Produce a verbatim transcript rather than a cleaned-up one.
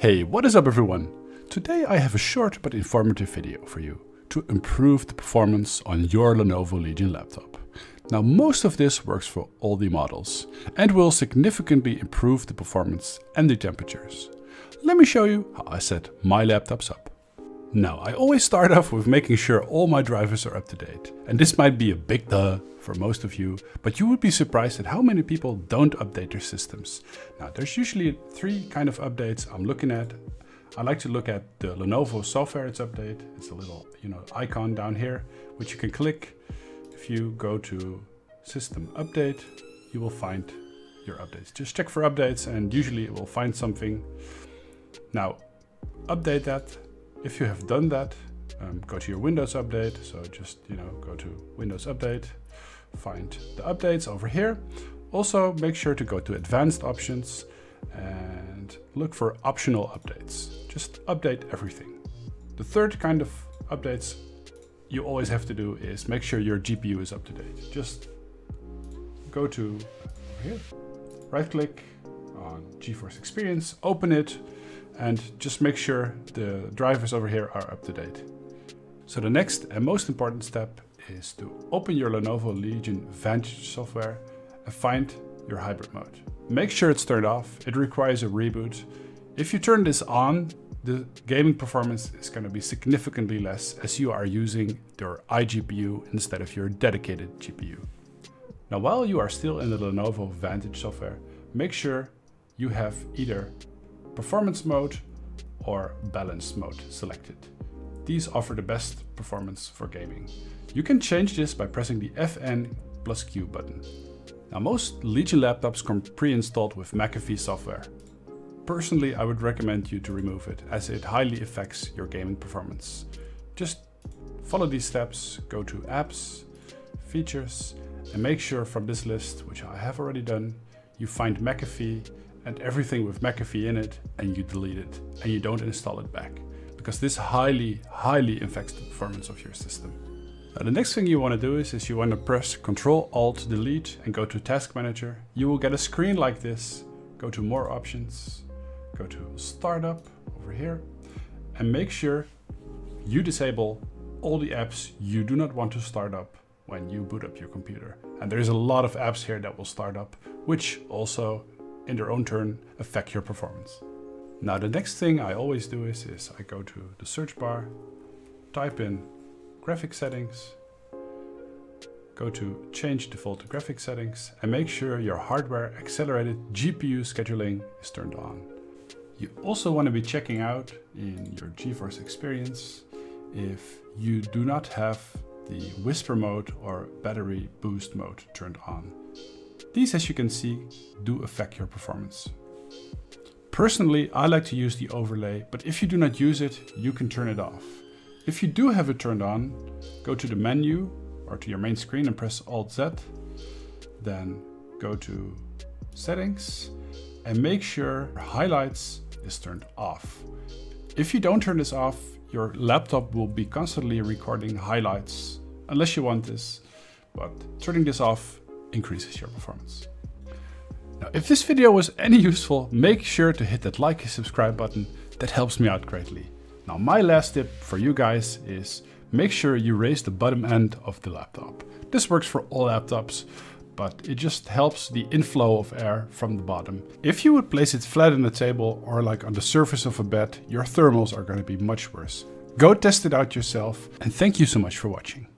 Hey, what is up everyone? Today I have a short but informative video for you to improve the performance on your Lenovo Legion laptop. Now most of this works for all the models and will significantly improve the performance and the temperatures. Let me show you how I set my laptops up. Now I always start off with making sure all my drivers are up to date. And this might be a big duh for most of you, but you would be surprised at how many people don't update their systems. Now there's usually three kind of updates I'm looking at. I like to look at the Lenovo software it's update. It's a little you know icon down here, which you can click. If you go to system update, you will find your updates. Just check for updates and usually it will find something. Now update that. If you have done that, um, go to your Windows update. So just you know go to Windows update. Find the updates over here. Also make sure to go to advanced options and look for optional updates. Just update everything. The third kind of updates you always have to do is make sure your G P U is up to date. Just go to here, right click on GeForce Experience, open it, and just make sure the drivers over here are up to date. So the next and most important step is to open your Lenovo Legion Vantage software and find your hybrid mode. Make sure it's turned off. It requires a reboot. If you turn this on, the gaming performance is going to be significantly less as you are using your iGPU instead of your dedicated G P U. Now, while you are still in the Lenovo Vantage software, make sure you have either performance mode or balance mode selected. These offer the best performance for gaming. You can change this by pressing the F N plus Q button. Now most Legion laptops come pre-installed with McAfee software. Personally, I would recommend you to remove it as it highly affects your gaming performance. Just follow these steps, go to apps, features, and make sure from this list, which I have already done, you find McAfee and everything with McAfee in it, and you delete it and you don't install it back, because this highly, highly affects the performance of your system. Now the next thing you want to do is, is you want to press control alt delete and go to Task Manager. You will get a screen like this. Go to More Options, go to Startup over here, and make sure you disable all the apps you do not want to start up when you boot up your computer. And there's a lot of apps here that will start up, which also in their own turn affect your performance. Now the next thing I always do is, is I go to the search bar, type in graphic settings, go to change default to graphic settings, and make sure your hardware accelerated G P U scheduling is turned on. You also want to be checking out in your GeForce Experience if you do not have the whisper mode or battery boost mode turned on. These, as you can see, do affect your performance. Personally, I like to use the overlay, but if you do not use it, you can turn it off. If you do have it turned on, go to the menu or to your main screen and press alt Z, then go to settings and make sure highlights is turned off. If you don't turn this off, your laptop will be constantly recording highlights, unless you want this, but turning this off increases your performance. Now, if this video was any useful, make sure to hit that like and subscribe button. That helps me out greatly. Now, my last tip for you guys is make sure you raise the bottom end of the laptop. This works for all laptops, but it just helps the inflow of air from the bottom. If you would place it flat on the table or like on the surface of a bed, your thermals are going to be much worse. Go test it out yourself, and thank you so much for watching.